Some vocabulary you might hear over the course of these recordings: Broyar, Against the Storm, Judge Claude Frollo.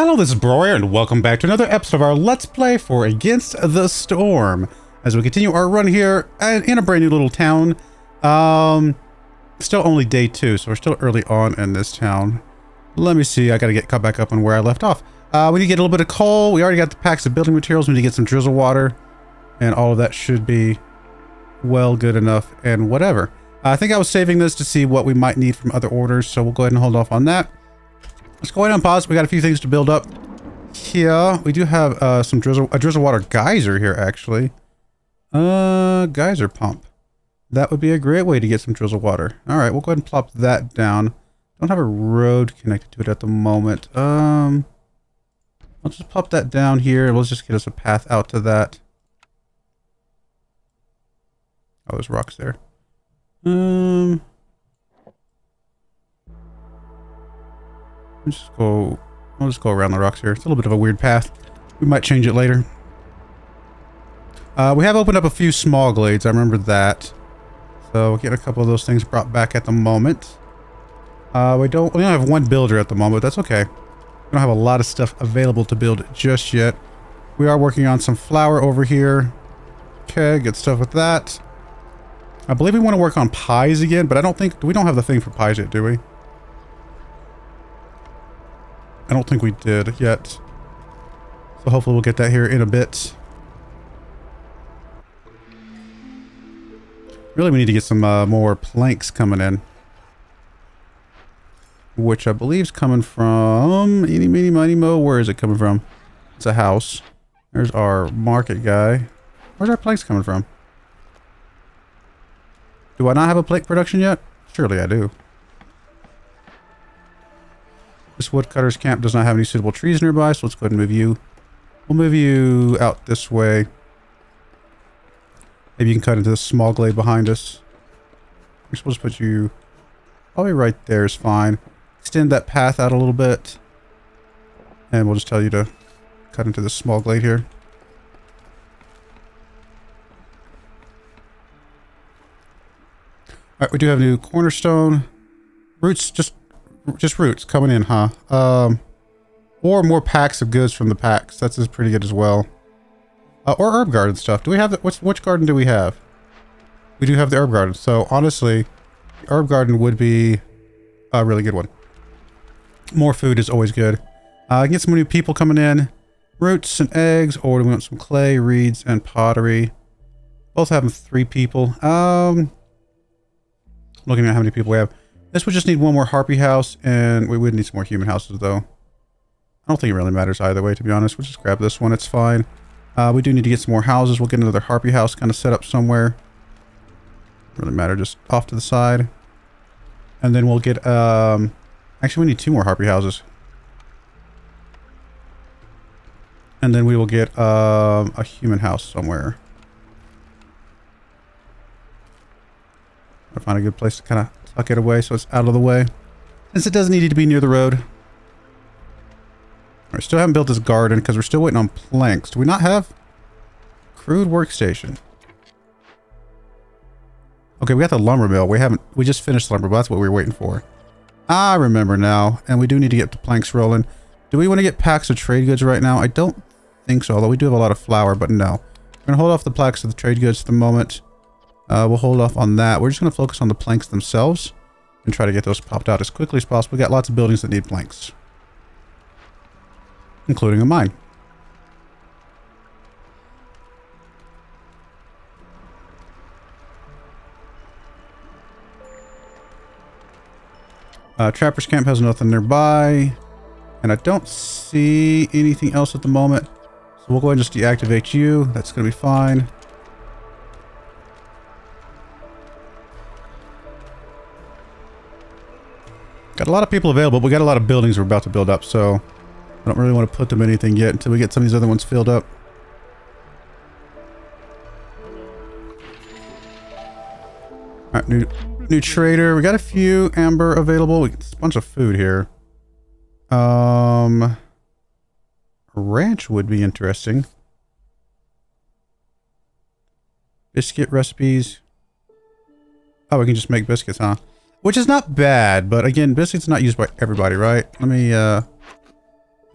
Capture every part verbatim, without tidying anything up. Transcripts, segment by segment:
Hello, this is Broyar, and welcome back to another episode of our Let's Play for Against the Storm. As we continue our run here in a brand new little town. Um, still only day two, so we're still early on in this town. Let me see, I gotta get caught back up on where I left off. Uh, we need to get a little bit of coal. We already got the packs of building materials. We need to get some drizzle water. And all of that should be well good enough and whatever. I think I was saving this to see what we might need from other orders, so we'll go ahead and hold off on that. Let's go ahead and pause. We got a few things to build up here. We do have uh, some drizzle, a drizzle water geyser here, actually. Uh, geyser pump. That would be a great way to get some drizzle water. All right, we'll go ahead and plop that down. Don't have a road connected to it at the moment. Um, I'll just plop that down here. Let's just get us a path out to that. Oh, there's rocks there. Um, I'll just go. I'll just go around the rocks here. It's a little bit of a weird path. We might change it later. Uh, we have opened up a few small glades. I remember that. So we'll get a couple of those things brought back at the moment. Uh, we don't. We only have one builder at the moment. That's okay. We don't have a lot of stuff available to build just yet. We are working on some flour over here. Okay, good stuff with that. I believe we want to work on pies again, but I don't think... We don't have the thing for pies yet, do we? I don't think we did yet. So hopefully we'll get that here in a bit. Really, we need to get some uh, more planks coming in. Which I believe is coming from... Eeny, meeny, miny, moe. Where is it coming from? It's a house. There's our market guy. Where's our planks coming from? Do I not have a plate production yet? Surely I do. This woodcutter's camp does not have any suitable trees nearby, so let's go ahead and move you. We'll move you out this way. Maybe you can cut into this small glade behind us. We're supposed to put you probably right there is fine. Extend that path out a little bit. And we'll just tell you to cut into this small glade here. Alright, we do have a new cornerstone. Roots, just just roots coming in, huh? Um, or more packs of goods from the packs. That's pretty good as well. Uh, or herb garden stuff. Do we have the, what's, which garden do we have? We do have the herb garden. So, honestly, the herb garden would be a really good one. More food is always good. Uh, I can get some new people coming in. Roots and eggs. Or do we want some clay, reeds, and pottery? Both having three people. Um... Looking at how many people we have. This would just need one more harpy house, and we would need some more human houses, though. I don't think it really matters either way, to be honest. We'll just grab this one. It's fine. Uh, we do need to get some more houses. We'll get another harpy house kind of set up somewhere. Doesn't really matter. Just off to the side. And then we'll get... Um, actually, we need two more harpy houses. And then we will get um, a human house somewhere. I'll find a good place to kind of tuck it away so it's out of the way. Since it doesn't need to be near the road. I still haven't built this garden because we're still waiting on planks. Do we not have crude workstation? Okay, we got the lumber mill. We haven't. We just finished lumber, but that's what we were waiting for. I remember now, and we do need to get the planks rolling. Do we want to get packs of trade goods right now? I don't think so. Although we do have a lot of flour, but no, we're gonna hold off the packs of the trade goods at the moment. Uh, we'll hold off on that. We're just going to focus on the planks themselves and try to get those popped out as quickly as possible. We've got lots of buildings that need planks, including a mine. Uh, Trapper's Camp has nothing nearby, and I don't see anything else at the moment. So we'll go ahead and just deactivate you. That's going to be fine. Got a lot of people available, but we got a lot of buildings we're about to build up, so I don't really want to put them in anything yet until we get some of these other ones filled up. Alright, new, new trader. We got a few amber available. We got a bunch of food here. Um, a ranch would be interesting. Biscuit recipes. Oh, we can just make biscuits, huh? Which is not bad, but again, biscuits are not used by everybody, right? Let me, uh...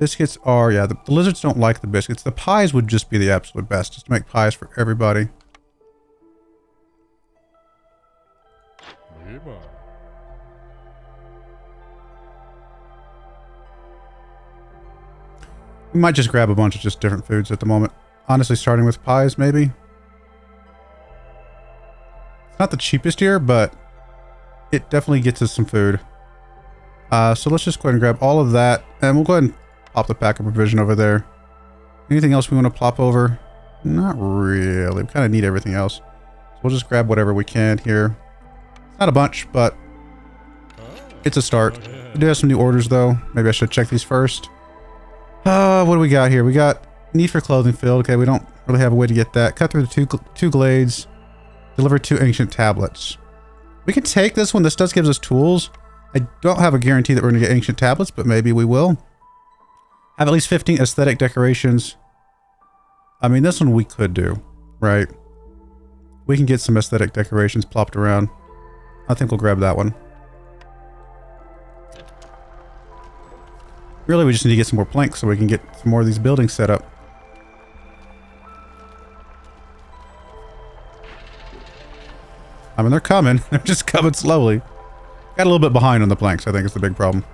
Biscuits are, yeah, the lizards don't like the biscuits. The pies would just be the absolute best, just to make pies for everybody. We might just grab a bunch of just different foods at the moment. Honestly, starting with pies, maybe. It's not the cheapest here, but it definitely gets us some food. Uh, so let's just go ahead and grab all of that, and we'll go ahead and pop the pack of provision over there. Anything else we want to plop over? Not really. We kind of need everything else. So we'll just grab whatever we can here. Not a bunch, but it's a start. We do have some new orders, though. Maybe I should check these first. Uh, what do we got here? We got need for clothing field. Okay, we don't really have a way to get that. Cut through the two, two glades. Deliver two ancient tablets. We can take this one. This does give us tools. I don't have a guarantee that we're going to get ancient tablets, but maybe we will. Have at least fifteen aesthetic decorations. I mean, this one we could do, right? We can get some aesthetic decorations plopped around. I think we'll grab that one. Really, we just need to get some more planks so we can get some more of these buildings set up. I mean, they're coming. They're just coming slowly. Got a little bit behind on the planks, I think, is the big problem.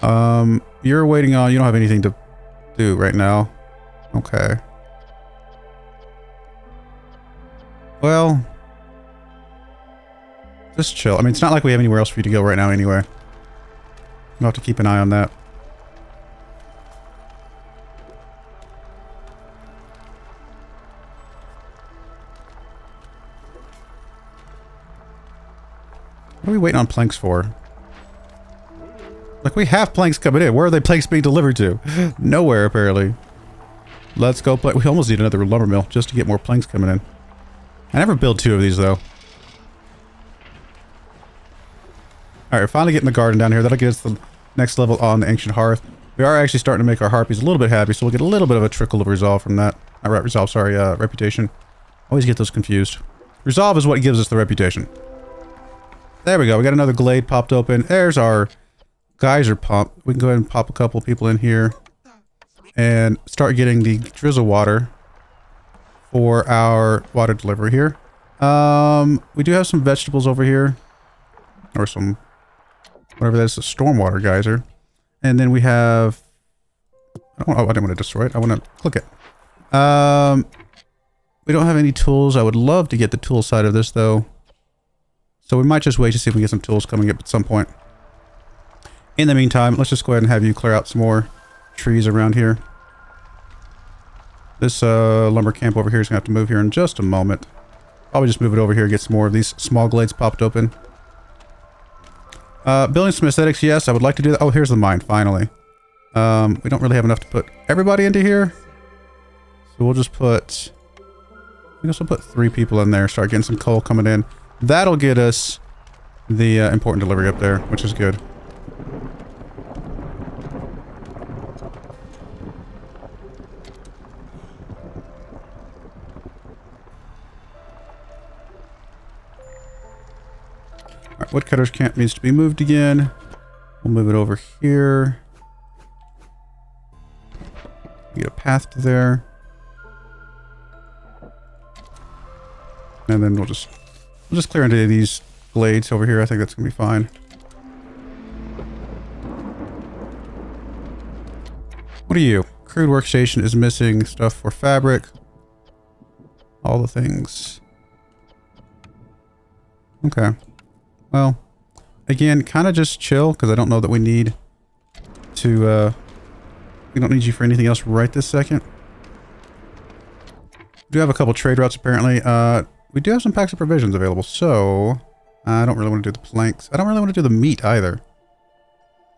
Um, you're waiting on... You don't have anything to do right now. Okay. Well... Just chill. I mean, it's not like we have anywhere else for you to go right now anyway. We'll have to keep an eye on that. What are we waiting on planks for? Like, we have planks coming in. Where are they planks being delivered to? Nowhere, apparently. Let's go play. We almost need another lumber mill just to get more planks coming in. I never build two of these, though. Alright, we're finally getting the garden down here. That'll get us the next level on the Ancient Hearth. We are actually starting to make our harpies a little bit happy, so we'll get a little bit of a trickle of resolve from that. Not right, resolve, sorry, uh, reputation. Always get those confused. Resolve is what gives us the reputation. There we go. We got another glade popped open. There's our geyser pump. We can go ahead and pop a couple people in here and start getting the drizzle water for our water delivery here. Um, we do have some vegetables over here, or some whatever that is, a stormwater geyser. And then we have... I don't, oh, I didn't want to destroy it. I want to click it. Um, we don't have any tools. I would love to get the tool side of this, though. So we might just wait to see if we get some tools coming up at some point. In the meantime, let's just go ahead and have you clear out some more trees around here. This uh, lumber camp over here is going to have to move here in just a moment. Probably just move it over here and get some more of these small glades popped open. Uh, building some aesthetics, yes, I would like to do that. Oh, here's the mine, finally. Um, we don't really have enough to put everybody into here. So we'll just put... We can also put three people in there, start getting some coal coming in. That'll get us the uh, important delivery up there, which is good. Alright, woodcutter's camp needs to be moved again. We'll move it over here. Get a path to there. And then we'll just... We'll just clear into these glades over here. I think that's going to be fine. What are you? Crude workstation is missing stuff for fabric. All the things. Okay. Well, again, kind of just chill, because I don't know that we need to, uh... We don't need you for anything else right this second. We do have a couple trade routes, apparently. Uh... We do have some packs of provisions available, so I don't really want to do the planks. I don't really want to do the meat either.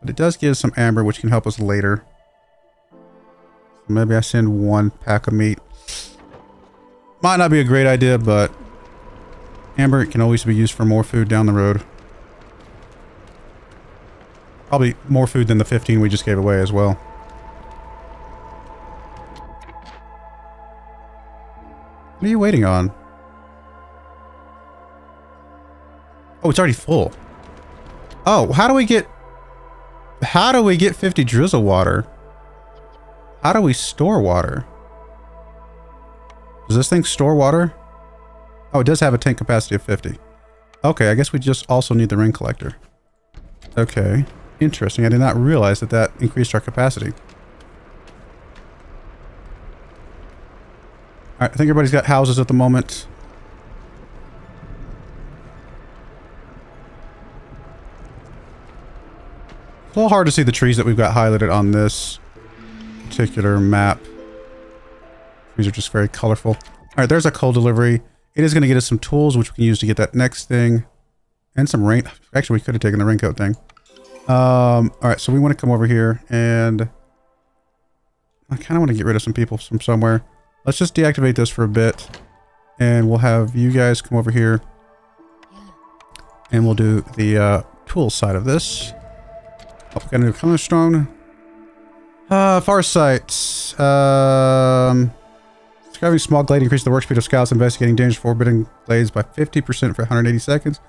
But it does give us some amber, which can help us later. So maybe I send one pack of meat. Might not be a great idea, but amber can always be used for more food down the road. Probably more food than the fifteen we just gave away as well. What are you waiting on? Oh, it's already full. Oh, how do we get... How do we get fifty drizzle water? How do we store water? Does this thing store water? Oh, it does have a tank capacity of fifty. Okay, I guess we just also need the rain collector. Okay, interesting. I did not realize that that increased our capacity. All right, I think everybody's got houses at the moment. It's a little hard to see the trees that we've got highlighted on this particular map. These are just very colorful. All right, there's a coal delivery. It is going to get us some tools, which we can use to get that next thing. And some rain. Actually, we could have taken the raincoat thing. Um, all right, so we want to come over here, and I kind of want to get rid of some people from somewhere. Let's just deactivate this for a bit, and we'll have you guys come over here, and we'll do the uh, tool side of this. Oh, we're going to do Cornerstone. Uh, far sight. Um, describing small glade increases the work speed of scouts investigating dangerous forbidden glades by fifty percent for one hundred eighty seconds.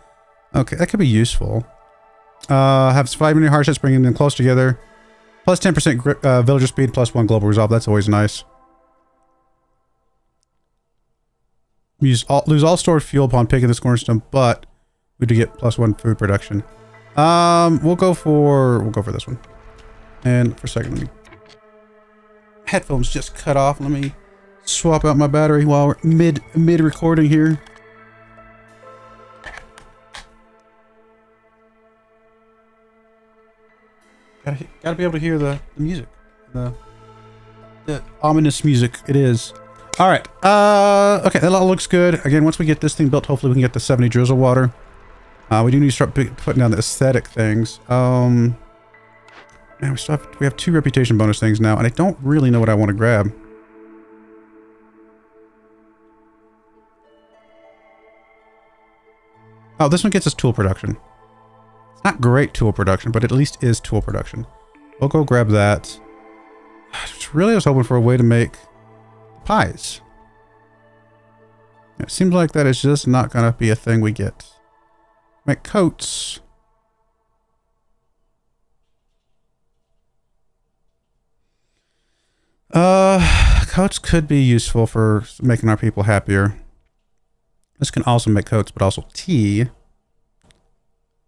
Okay, that could be useful. Uh, have survived many hardships, bringing them close together. Plus ten percent grip, uh, villager speed, plus one global resolve. That's always nice. We use all, lose all stored fuel upon picking this cornerstone, but we do get plus one food production. Um, we'll go for we'll go for this one. And for a second, let me. Headphones just cut off. Let me swap out my battery while we're mid mid recording here. Gotta, gotta be able to hear the, the music, the, the ominous music it is. All right, uh, okay, that all looks good. Again, once we get this thing built, hopefully we can get the seventy drizzle water. Uh, we do need to start putting down the aesthetic things. Um, man, we still have, we have two reputation bonus things now, and I don't really know what I want to grab. Oh, this one gets us tool production. It's not great tool production, but at least is tool production. We'll go grab that. I just really was hoping for a way to make pies. It seems like that is just not going to be a thing we get. Make coats. Uh, coats could be useful for making our people happier. This can also make coats, but also tea.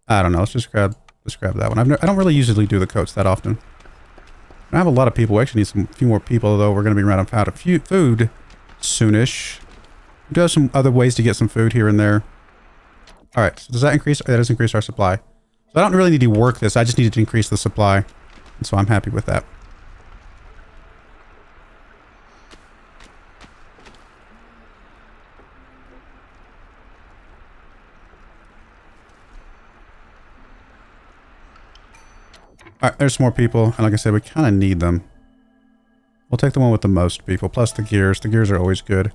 I don't know. Let's just grab. Let's grab that one. I've no, I don't really usually do the coats that often. I have a lot of people. We actually need some few more people, though. We're going to be running out of food soonish. We do have some other ways to get some food here and there. All right. So does that increase? That does increase our supply. So I don't really need to work this. I just needed to increase the supply, and so I'm happy with that. All right, there's some more people, and like I said, we kind of need them. We'll take the one with the most people, plus the gears. The gears are always good.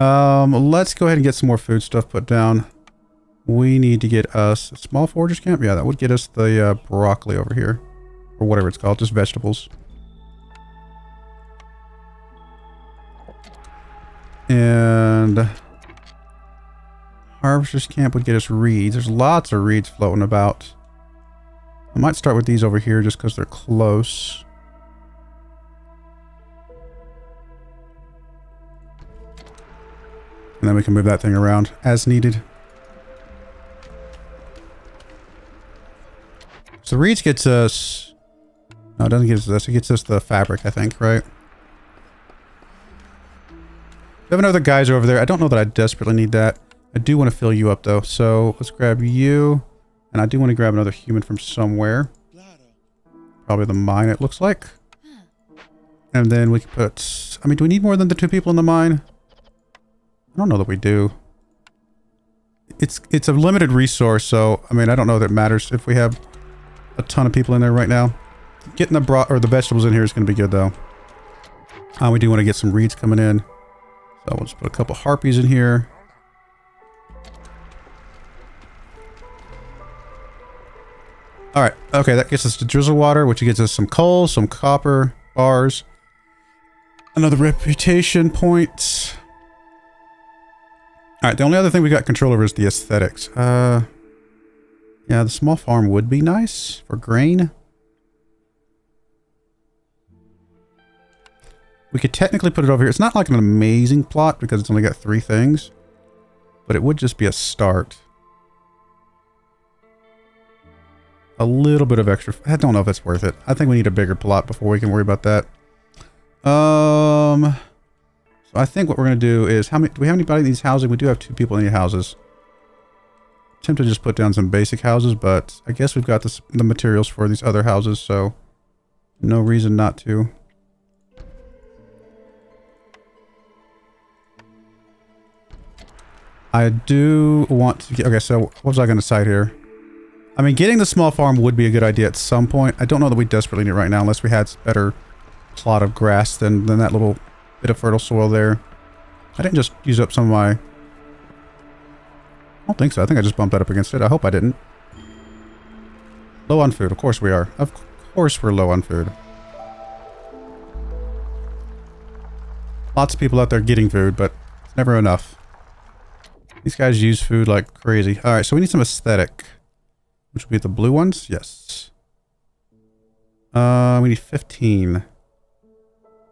Um, let's go ahead and get some more food stuff put down. We need to get us a small forager's camp. Yeah, that would get us the uh, broccoli over here, or whatever it's called, just vegetables. And harvester's camp would get us reeds. There's lots of reeds floating about. I might start with these over here just because they're close. And then we can move that thing around as needed. So reeds gets us... No, it doesn't get us this. It gets us the fabric, I think, right? We have another geyser over there. I don't know that I desperately need that. I do want to fill you up, though. So let's grab you. And I do want to grab another human from somewhere. Probably the mine, it looks like. And then we can put... I mean, do we need more than the two people in the mine? I don't know that we do. It's it's a limited resource, so... I mean, I don't know that it matters if we have a ton of people in there right now. Getting the broth or the vegetables in here is going to be good, though. Uh, we do want to get some reeds coming in. So we'll just put a couple harpies in here. All right, okay, that gets us to drizzle water, which gets us some coal, some copper bars, another reputation point. All right, the only other thing we got control over is the aesthetics. Uh, yeah, the small farm would be nice for grain. We could technically put it over here. It's not like an amazing plot because it's only got three things, but it would just be a start. A little bit of extra. I don't know if it's worth it. I think we need a bigger plot before we can worry about that. Um, so I think what we're going to do is, how many, do we have anybody that needs housing? We do have two people that need houses. Attempt to just put down some basic houses, but I guess we've got this, the materials for these other houses, so no reason not to. I do want to get, okay, so what was I going to cite here? I mean, getting the small farm would be a good idea at some point. I don't know that we desperately need it right now, unless we had better plot of grass than, than that little bit of fertile soil there. I didn't just use up some of my... I don't think so. I think I just bumped that up against it. I hope I didn't. Low on food. Of course we are. Of course we're low on food. Lots of people out there getting food, but it's never enough. These guys use food like crazy. All right, so we need some aesthetic. Which will be the blue ones? Yes. Uh, we need fifteen.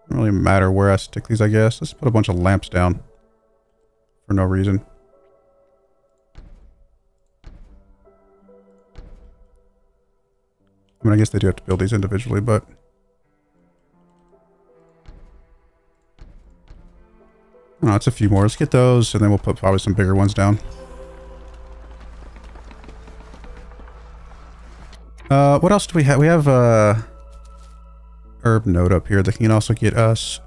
Doesn't really matter where I stick these, I guess. Let's put a bunch of lamps down. For no reason. I mean, I guess they do have to build these individually, but... No, it's a few more. Let's get those, and then we'll put probably some bigger ones down. Uh, what else do we have? We have a uh, herb node up here that can also get us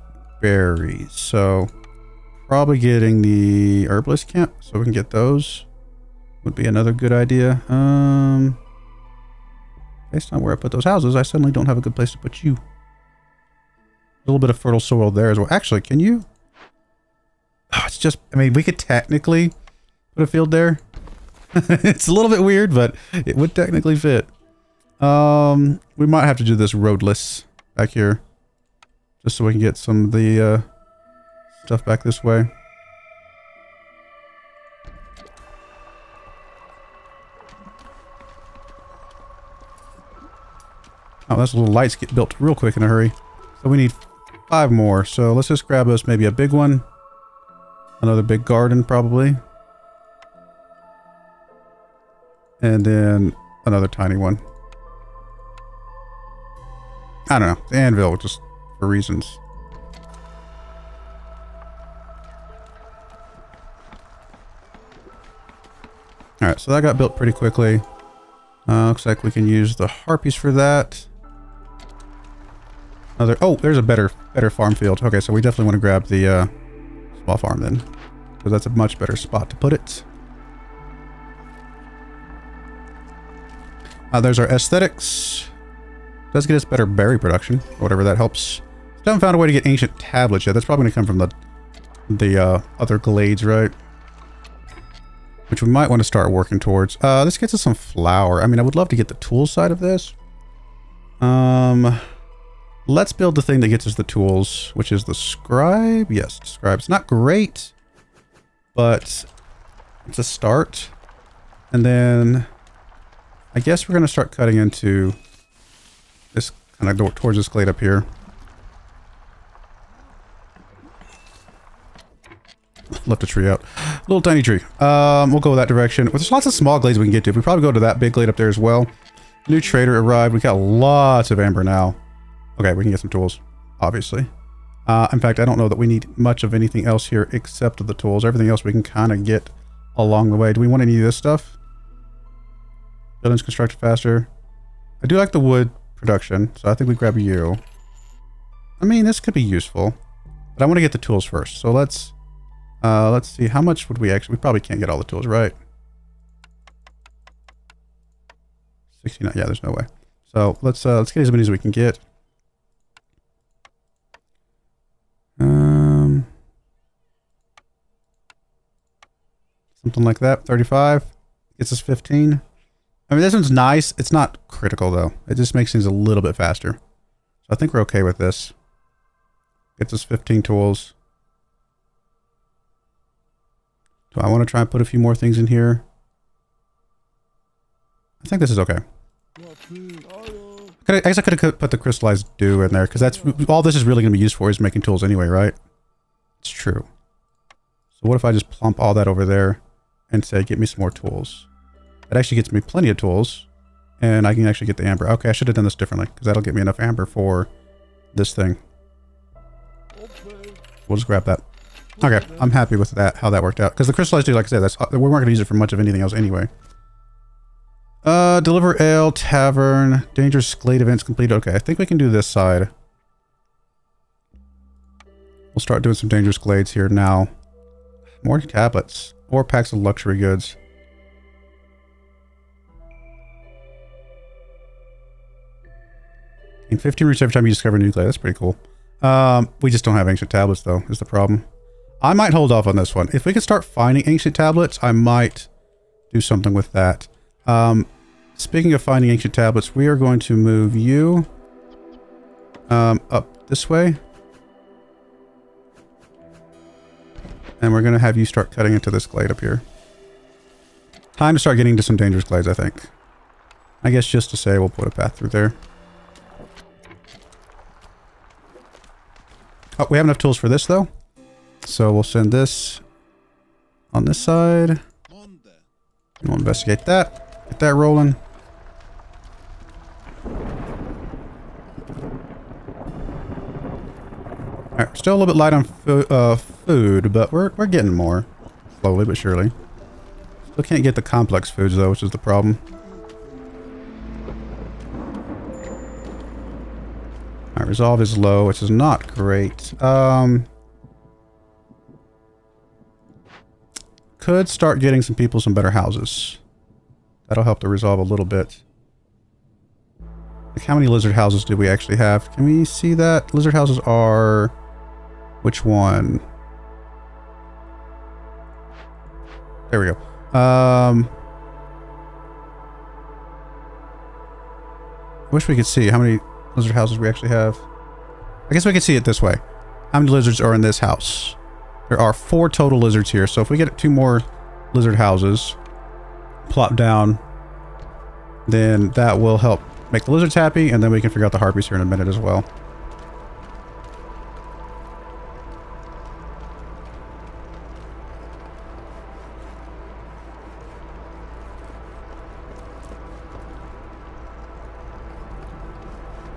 berries. So probably getting the herbalist camp so we can get those would be another good idea. Um, based on where I put those houses, I suddenly don't have a good place to put you. A little bit of fertile soil there as well. Actually, can you? Oh, it's just, I mean, we could technically put a field there. It's a little bit weird, but it would technically fit. Um, we might have to do this roadless back here, just so we can get some of the uh, stuff back this way. Oh, those little lights get built real quick in a hurry. So we need five more. So let's just grab us maybe a big one, another big garden probably, and then another tiny one. I don't know. The anvil, just for reasons. Alright, so that got built pretty quickly. Uh, looks like we can use the harpies for that. Another, oh, there's a better better farm field. Okay, so we definitely want to grab the uh, small farm then. Because that's a much better spot to put it. Uh, there's our aesthetics. Does get us better berry production, or whatever that helps. Still haven't found a way to get ancient tablets yet. That's probably going to come from the the uh, other glades, right? Which we might want to start working towards. Uh, this gets us some flour. I mean, I would love to get the tool side of this. Um, let's build the thing that gets us the tools, which is the scribe. Yes, the scribe. It's not great, but it's a start. And then I guess we're going to start cutting into... this kind of go towards this glade up here. Left a tree out. Little tiny tree. Um, we'll go that direction. Well, there's lots of small glades we can get to. We probably go to that big glade up there as well. New trader arrived. We got lots of amber now. Okay, we can get some tools, obviously. Uh, in fact, I don't know that we need much of anything else here except the tools. Everything else we can kind of get along the way. Do we want any of this stuff? Buildings constructed faster. I do like the wood production, so I think we grab you. I mean, this could be useful, but I want to get the tools first. So let's uh, let's see how much would we actually. We probably can't get all the tools, right? sixty-nine. Yeah, there's no way. So let's uh, let's get as many as we can get. Um, something like that. thirty-five gets us fifteen. I mean, this one's nice. It's not critical, though. It just makes things a little bit faster. So I think we're okay with this. Gets us fifteen tools. Do I want to try and put a few more things in here? I think this is okay. I could could, I guess I could have put the crystallized dew in there, because that's all this is really going to be used for, is making tools anyway, right? It's true. So what if I just plump all that over there and say, get me some more tools? That actually gets me plenty of tools, and I can actually get the amber. Okay, I should have done this differently, because that'll get me enough amber for this thing. We'll just grab that. Okay, I'm happy with that, how that worked out. Because the crystallized dew, like I said, that's, we weren't going to use it for much of anything else anyway. Uh, deliver ale, tavern, dangerous glade events completed. Okay, I think we can do this side. We'll start doing some dangerous glades here now. More tablets. Or packs of luxury goods. In fifteen routes every time you discover a new glade. That's pretty cool. Um, we just don't have ancient tablets, though, is the problem. I might hold off on this one. If we could start finding ancient tablets, I might do something with that. Um, speaking of finding ancient tablets, we are going to move you um, up this way. And we're going to have you start cutting into this glade up here. Time to start getting to some dangerous glades, I think. I guess just to say we'll put a path through there. Oh, we have enough tools for this, though. So we'll send this on this side. We'll investigate that. Get that rolling. Alright, still a little bit light on fo uh, food, but we're, we're getting more. Slowly but surely. Still can't get the complex foods, though, which is the problem. Alright, resolve is low, which is not great. Um... Could start getting some people some better houses. That'll help to resolve a little bit. Like, how many lizard houses do we actually have? Can we see that? Lizard houses are... Which one? There we go. Um... I wish we could see how many lizard houses we actually have. I guess we could see it this way. How many lizards are in this house? There are four total lizards here, so if we get two more lizard houses plop down, then that will help make the lizards happy, and then we can figure out the harpies here in a minute as well.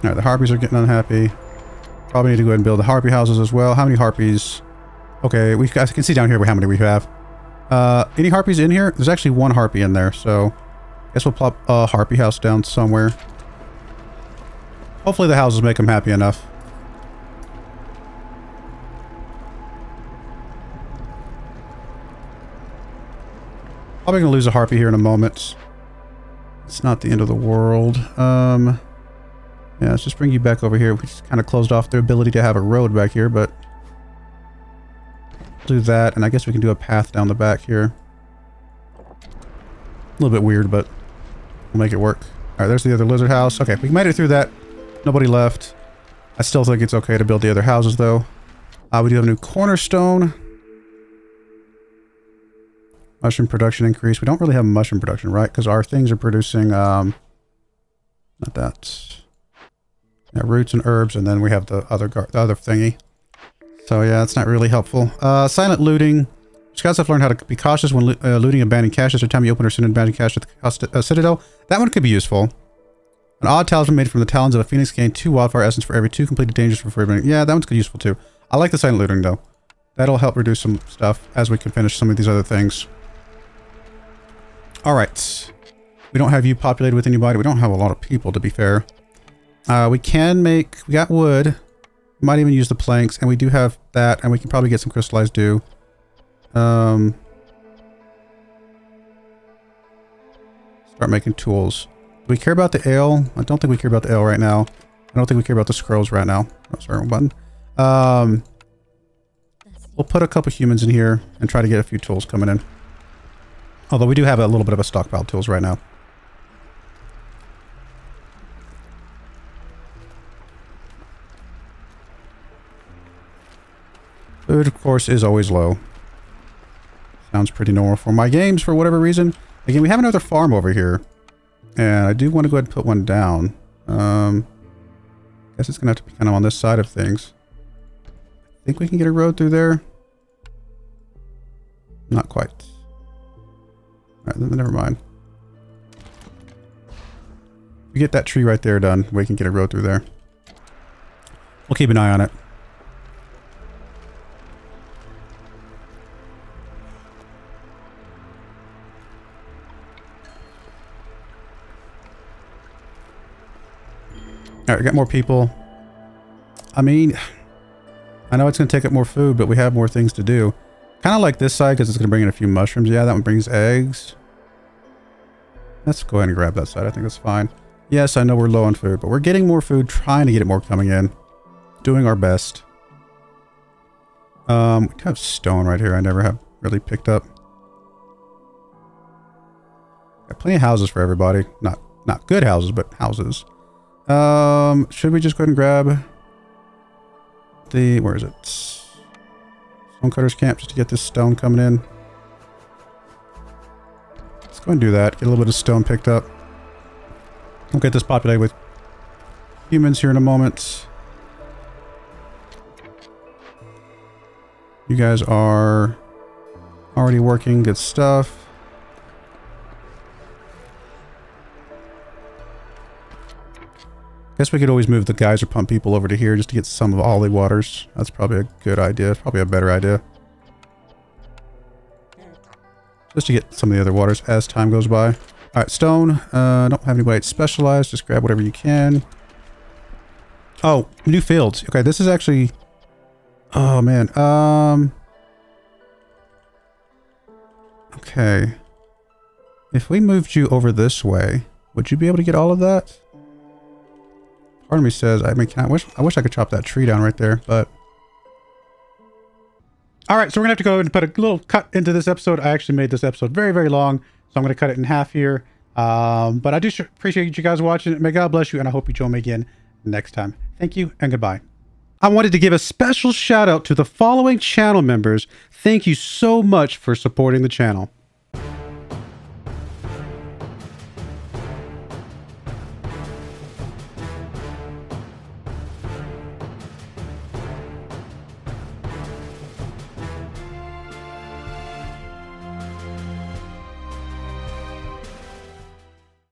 Alright, the harpies are getting unhappy. Probably need to go ahead and build the harpy houses as well. How many harpies... Okay, we I can see down here how many we have. Uh, any harpies in here? There's actually one harpy in there, so... I guess we'll plop a harpy house down somewhere. Hopefully the houses make them happy enough. Probably gonna lose a harpy here in a moment. It's not the end of the world. Um, yeah, let's just bring you back over here. We just kind of closed off their ability to have a road back here, but... do that, and I guess we can do a path down the back here. A little bit weird, but we'll make it work. Alright, there's the other lizard house. Okay, we made it through that. Nobody left. I still think it's okay to build the other houses, though. Uh, we do have a new cornerstone. Mushroom production increase. We don't really have mushroom production, right? Because our things are producing, um... not that. Yeah, roots and herbs, and then we have the other, gar the other thingy. So yeah, it's not really helpful. Uh, silent looting. Scouts have learned how to be cautious when lo uh, looting abandoned caches. Every time you open or send an abandoned cache at the uh, citadel, that one could be useful. An odd talisman made from the talons of a phoenix gained two wildfire essence for every two completed dangers for free. Yeah, that one's good, useful too. I like the silent looting though. That'll help reduce some stuff as we can finish some of these other things. All right, we don't have you populated with anybody. We don't have a lot of people, to be fair. Uh, we can make. We got wood. Might even use the planks, and we do have that, and we can probably get some crystallized dew. Um, start making tools. Do we care about the ale? I don't think we care about the ale right now. I don't think we care about the scrolls right now. Oh, sorry, wrong button. Um, we'll put a couple humans in here and try to get a few tools coming in. Although we do have a little bit of a stockpile of tools right now. Food, of course, is always low. Sounds pretty normal for my games, for whatever reason. Again, we have another farm over here. And I do want to go ahead and put one down. Um, guess it's gonna have to be kind of on this side of things. I think we can get a road through there. Not quite. All right, then never mind. We get that tree right there done. We can get a road through there. We'll keep an eye on it. All right, we got more people. I mean, I know it's going to take up more food, but we have more things to do. Kind of like this side because it's going to bring in a few mushrooms. Yeah, that one brings eggs. Let's go ahead and grab that side. I think that's fine. Yes, I know we're low on food, but we're getting more food, trying to get it more coming in. Doing our best. Um, we kind of stone right here I never have really picked up. Got plenty of houses for everybody. Not, not good houses, but houses. Um, should we just go ahead and grab the, where is it? Stonecutter's Camp just to get this stone coming in. Let's go ahead and do that. Get a little bit of stone picked up. We'll get this populated with humans here in a moment. You guys are already working. Good stuff. Guess we could always move the geyser pump people over to here just to get some of all the waters. That's probably a good idea. Probably a better idea. Just to get some of the other waters as time goes by. Alright, stone. I uh, don't have anybody specialized. Just grab whatever you can. Oh, new fields. Okay, this is actually... Oh, man. Um... Okay. If we moved you over this way, would you be able to get all of that? Part of me says, I mean, can I wish I wish I could chop that tree down right there, but... Alright, so we're going to have to go and put a little cut into this episode. I actually made this episode very, very long, so I'm going to cut it in half here. Um, but I do appreciate you guys watching. May God bless you, and I hope you join me again next time. Thank you, and goodbye. I wanted to give a special shout out to the following channel members. Thank you so much for supporting the channel.